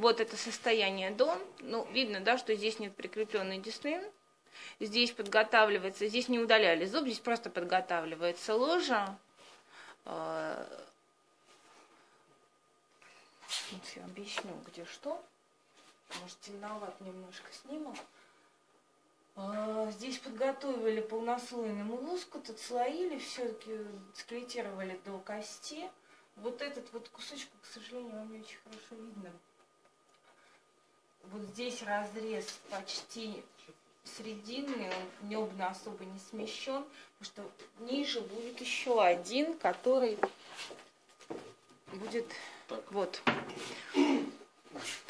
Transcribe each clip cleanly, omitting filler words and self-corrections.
Вот это состояние дом. Ну, видно, да, что здесь нет прикрепленной десны. Здесь подготавливается, здесь не удаляли зуб, здесь просто подготавливается ложа. Сейчас я объясню, где что. Может, темноват немножко сниму. Здесь подготовили полнослойную моллюску, тут слоили, все-таки скелетировали до кости. Вот этот вот кусочек, к сожалению, вам не очень хорошо видно. Вот здесь разрез почти срединный, он небно особо не смещен, потому что ниже будет еще один, который будет так. Вот.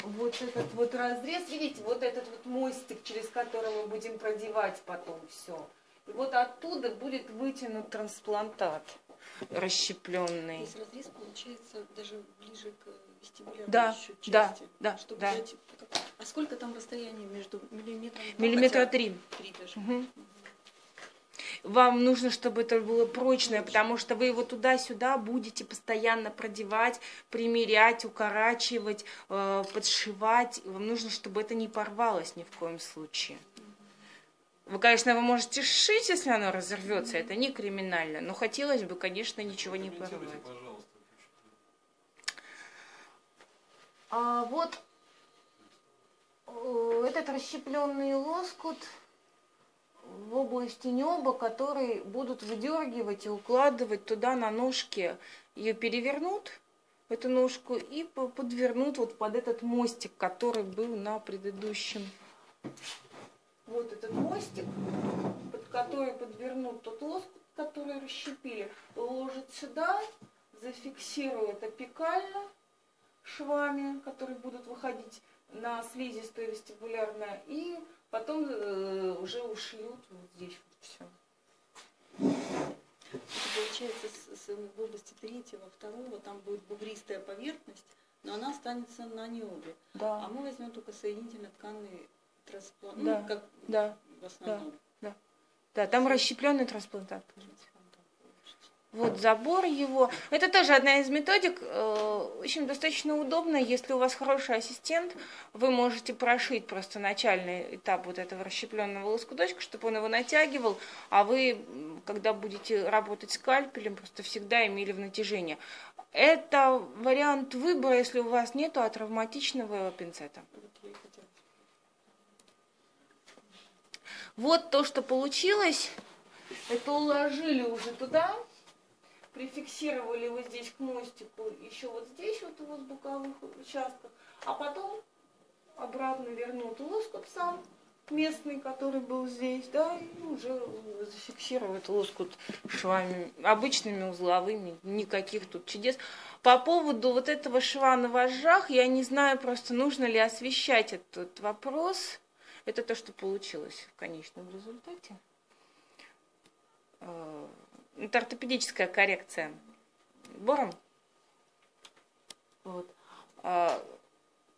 Вот этот вот разрез, видите, вот этот вот мостик, через который мы будем продевать потом все. И вот оттуда будет вытянут трансплантат расщепленный. То есть разрез получается даже ближе к вестибулярной части. Да, да, чтобы да. Дать... А сколько там расстояние между миллиметром? Миллиметра 3. 3 даже. Угу. Вам нужно, чтобы это было прочное, потому что вы его туда-сюда будете постоянно продевать, примерять, укорачивать, подшивать. Вам нужно, чтобы это не порвалось ни в коем случае. Вы, конечно, вы можете сшить, если оно разорвется, это не криминально, но хотелось бы, конечно, ничего не порвать. А вот этот расщепленный лоскут в области неба, которые будут выдергивать и укладывать туда на ножки. Ее перевернут, эту ножку, и подвернут вот под этот мостик, который был на предыдущем. Вот этот мостик, под который подвернут тот лоскут, который расщепили, ложат сюда, зафиксируют апикально швами, которые будут выходить на слизистую вестибулярную, и потом уже ушьют вот здесь вот все. Это получается в области третьего, второго, там будет бугристая поверхность, но она останется на необе. Да. А мы возьмем только соединительно-тканный трансплант, да. Ну, как да. В основном. Да, да. Да, там расщепленный трансплантат. Вот забор его. Это тоже одна из методик. В общем, достаточно удобно. Если у вас хороший ассистент, вы можете прошить просто начальный этап вот этого расщепленного лоскуточка, чтобы он его натягивал. А вы, когда будете работать скальпелем, просто всегда имели в натяжении. Это вариант выбора, если у вас нету травматичного пинцета. Вот то, что получилось. Это уложили уже туда. Прификсировали его здесь к мостику, еще вот здесь вот его с боковых участков, а потом обратно вернут лоскут сам местный, который был здесь, да, и уже зафиксируют лоскут швами, обычными узловыми, никаких тут чудес. По поводу вот этого шва на вожжах, я не знаю просто, нужно ли освещать этот вопрос. Это то, что получилось в конечном результате. Это ортопедическая коррекция бором. Вот.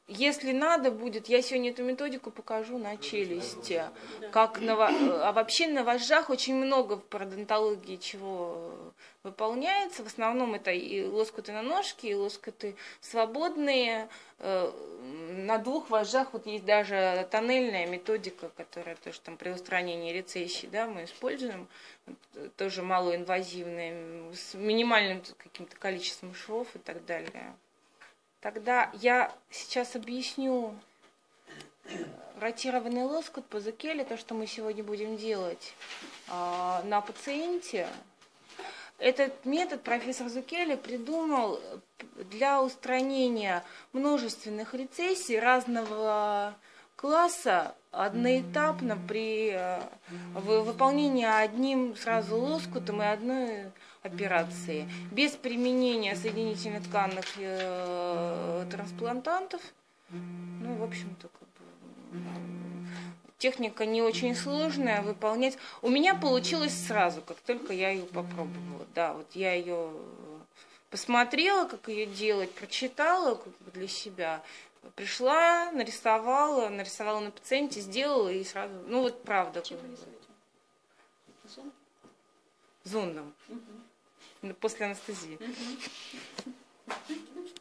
Если надо будет, я сегодня эту методику покажу на челюсти. Как на, а вообще на вожжах очень много в пародонтологии чего выполняется. В основном это и лоскуты на ножке, и лоскуты свободные. На двух вожжах вот есть даже тоннельная методика, которая тоже там при устранении рецессии, да, мы используем. Тоже малоинвазивная, с минимальным каким-то количеством швов и так далее. Тогда я сейчас объясню ротированный лоскут по Дзюкелли, то, что мы сегодня будем делать на пациенте. Этот метод профессор Дзюкелли придумал для устранения множественных рецессий разного класса одноэтапно при выполнении одним сразу лоскутом и одной операции, без применения соединительно-тканных трансплантантов. Ну, в общем-то, как бы, техника не очень сложная выполнять. У меня получилось сразу, как только я ее попробовала. Да, вот я ее посмотрела, как ее делать, прочитала как бы для себя. Пришла, нарисовала на пациенте, сделала и сразу. Ну вот правда. Чем вы рисуете? Зондом? Зондом. Угу. После анестезии.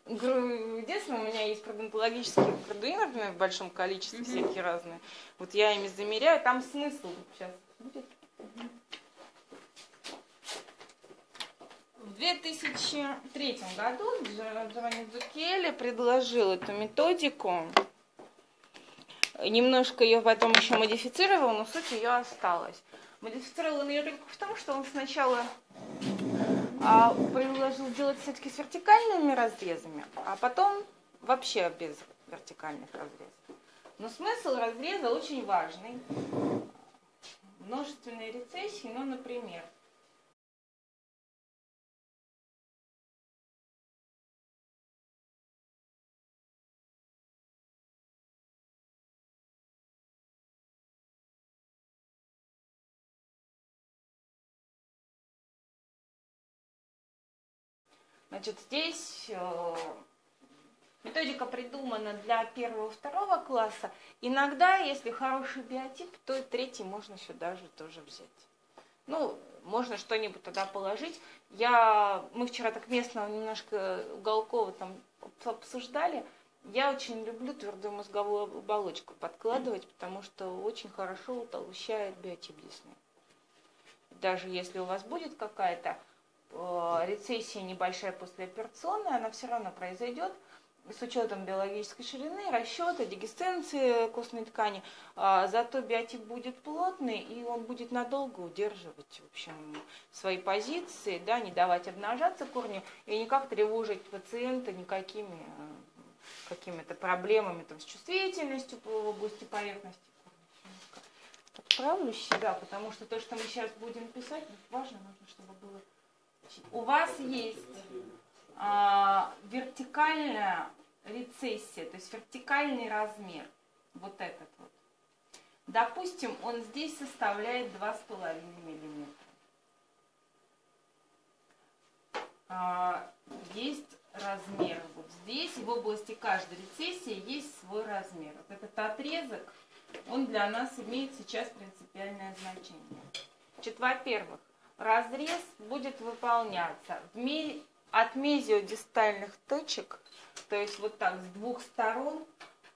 Угу. Единственное, у меня есть градуинологические градуины, например, в большом количестве, всякие разные. Вот я ими замеряю, там смысл сейчас будет. В 2003 году Джоранин Дзюкелли предложил эту методику. Немножко ее потом еще модифицировал, но суть ее осталась. Модифицировал он ее только в том, что он сначала предложил делать все-таки с вертикальными разрезами, а потом вообще без вертикальных разрезов. Но смысл разреза очень важный. Множественные рецессии, ну, например. Значит, здесь методика придумана для 1-2 класса. Иногда, если хороший биотип, то и 3-й можно сюда же тоже взять. Ну, можно что-нибудь туда положить. Мы вчера так местного немножко уголкова там обсуждали. Я очень люблю твердую мозговую оболочку подкладывать, потому что очень хорошо утолщает биотип десны. Даже если у вас будет какая-то рецессия небольшая послеоперационная, она все равно произойдет с учетом биологической ширины, расчета, дегесценции костной ткани. Зато биотип будет плотный, и он будет надолго удерживать, в общем, свои позиции, да, не давать обнажаться корню и никак тревожить пациента никакими какими-то проблемами там, с чувствительностью в области поверхности. Отправлю себя, потому что то, что мы сейчас будем писать, важно, нужно, чтобы было. У вас есть вертикальная рецессия, то есть вертикальный размер, вот этот вот. Допустим, он здесь составляет 2,5 мм. Есть размер вот здесь, и в области каждой рецессии есть свой размер. Вот этот отрезок, он для нас имеет сейчас принципиальное значение. Значит, во-первых, разрез будет выполняться от мезиодистальных точек, то есть вот так с двух сторон,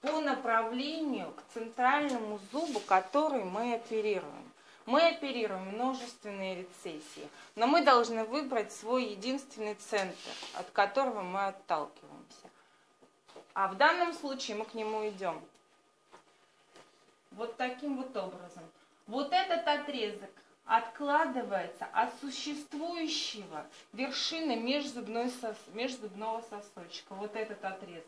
по направлению к центральному зубу, который мы оперируем. Мы оперируем множественные рецессии, но мы должны выбрать свой единственный центр, от которого мы отталкиваемся. А в данном случае мы к нему идем. Вот таким вот образом. Вот этот отрезок откладывается от существующего вершины межзубного сосочка, вот этот отрезок.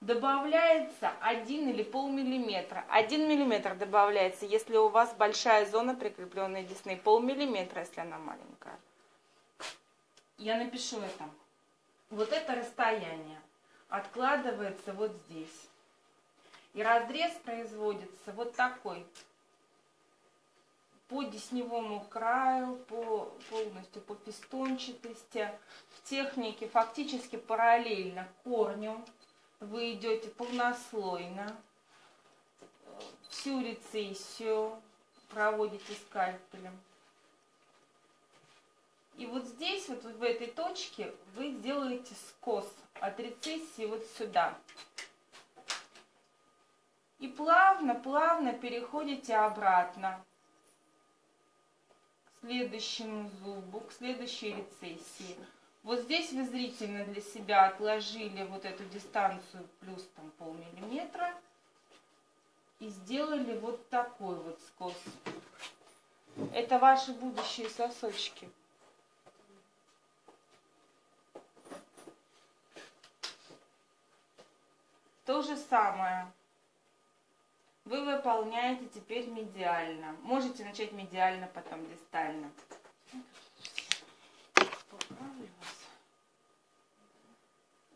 Добавляется 1 или полмиллиметра. 1 миллиметр добавляется, если у вас большая зона прикрепленной десны, полмиллиметра, если она маленькая. Я напишу это. Вот это расстояние откладывается вот здесь. И разрез производится вот такой. По десневому краю, полностью по пистончатости, в технике фактически параллельно корню вы идете полнослойно, всю рецессию проводите скальпелем. И вот здесь, вот в этой точке, вы делаете скос от рецессии вот сюда. И плавно-плавно переходите обратно к следующему зубу, к следующей рецессии. Вот здесь вы зрительно для себя отложили вот эту дистанцию плюс там полмиллиметра и сделали вот такой вот скос. Это ваши будущие сосочки. То же самое вы выполняете теперь медиально. Можете начать медиально, потом дистально.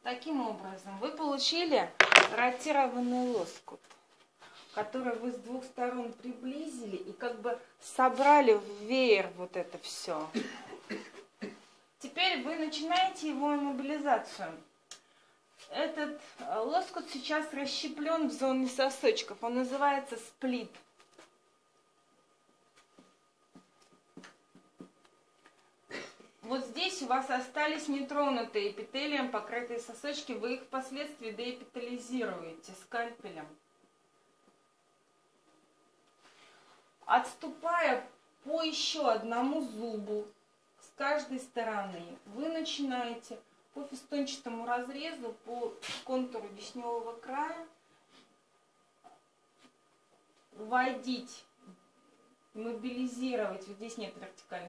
Таким образом, вы получили ротированный лоскут, который вы с двух сторон приблизили и как бы собрали в веер вот это все. Теперь вы начинаете его иммобилизацию. Этот лоскут сейчас расщеплен в зоне сосочков. Он называется сплит. Вот здесь у вас остались нетронутые эпителием покрытые сосочки, вы их впоследствии деэпитализируете скальпелем. Отступая по еще одному зубу с каждой стороны, вы начинаете по фистончатому разрезу, по контуру десневого края вводить, мобилизировать, вот здесь нет вертикальной